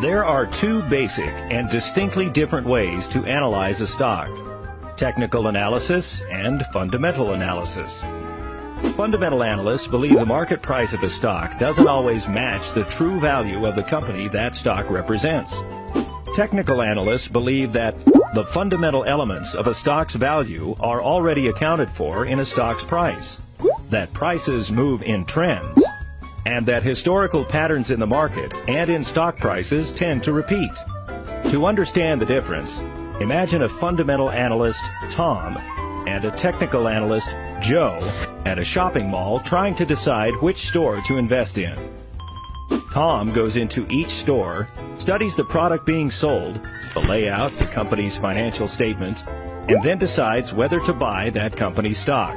There are two basic and distinctly different ways to analyze a stock: technical analysis and fundamental analysis. Fundamental analysts believe the market price of a stock doesn't always match the true value of the company that stock represents. Technical analysts believe that the fundamental elements of a stock's value are already accounted for in a stock's price, that prices move in trends, and that historical patterns in the market and in stock prices tend to repeat. To understand the difference, imagine a fundamental analyst, Tom, and a technical analyst, Joe, at a shopping mall trying to decide which store to invest in. Tom goes into each store, studies the product being sold, the layout, the company's financial statements, and then decides whether to buy that company's stock.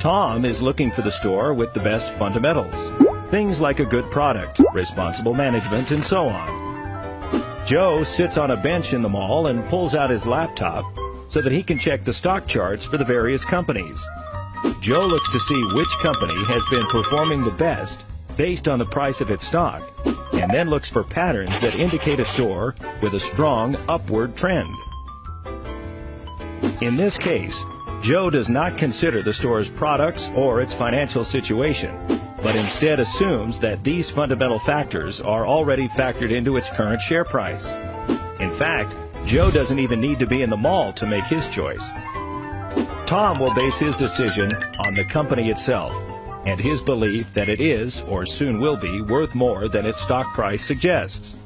Tom is looking for the store with the best fundamentals, things like a good product, responsible management, and so on. Joe sits on a bench in the mall and pulls out his laptop so that he can check the stock charts for the various companies. Joe looks to see which company has been performing the best based on the price of its stock, and then looks for patterns that indicate a store with a strong upward trend. In this case, Joe does not consider the store's products or its financial situation, but instead assumes that these fundamental factors are already factored into its current share price. In fact, Joe doesn't even need to be in the mall to make his choice. Tom will base his decision on the company itself and his belief that it is, or soon will be, worth more than its stock price suggests.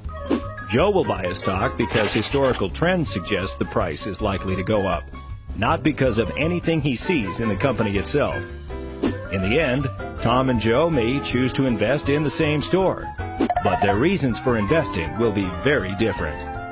Joe will buy a stock because historical trends suggest the price is likely to go up, not because of anything he sees in the company itself. In the end, Tom and Joe may choose to invest in the same store, but their reasons for investing will be very different.